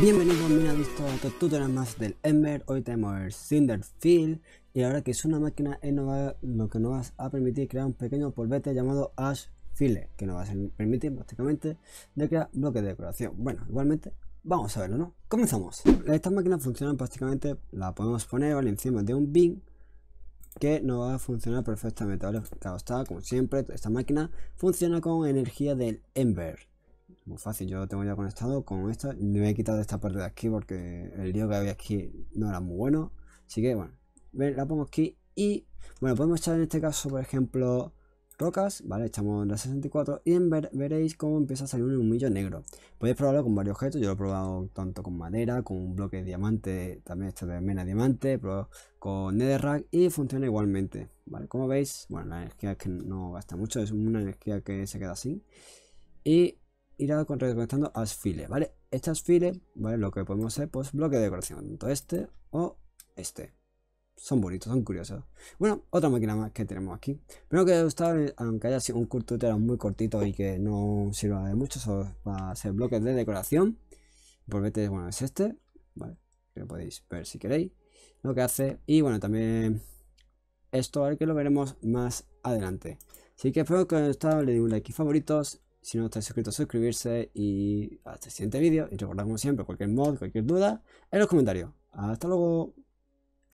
Bienvenidos, mi adicto, a otro tutorial más del Ember. Hoy tenemos el Cinder Fill y ahora que es una máquina lo que nos va a permitir crear un pequeño polvete llamado Ash File, que nos va a permitir prácticamente de crear bloques de decoración. Bueno, igualmente vamos a verlo, ¿no? Comenzamos. Estas máquinas funcionan prácticamente, la podemos poner, ¿vale?, encima de un bin que nos va a funcionar perfectamente. Ahora, claro está, como siempre, esta máquina funciona con energía del Ember. Muy fácil, yo lo tengo ya conectado con esta. Me he quitado esta parte de aquí porque el lío que había aquí no era muy bueno. Así que bueno, la pongo aquí y bueno, podemos echar en este caso, por ejemplo, rocas, ¿vale? Echamos la 64 y veréis cómo empieza a salir un humillo negro. Podéis probarlo con varios objetos. Yo lo he probado tanto con madera, con un bloque de diamante, también este de mena diamante, probado con netherrack y funciona igualmente, ¿vale? Como veis, bueno, la energía es que no gasta mucho, es una energía que se queda así y irá reconectando Ash File, ¿vale? Este Ash File, ¿vale?, lo que podemos hacer, pues bloque de decoración, tanto este o este. Son bonitos, son curiosos. Bueno, otra máquina más que tenemos aquí. Primero que os gustado, aunque haya sido un tutorial muy cortito y que no sirva de mucho, solo para hacer bloques de decoración. Volvete, bueno, es este, ¿vale?, que lo podéis ver si queréis, lo que hace. Y bueno, también esto, ¿vale?, que lo veremos más adelante. Así que espero que os haya gustado, le di un like y favoritos. Si no estáis suscritos, suscribirse y hasta el siguiente vídeo. Y recordad, como siempre, cualquier mod, cualquier duda en los comentarios. Hasta luego.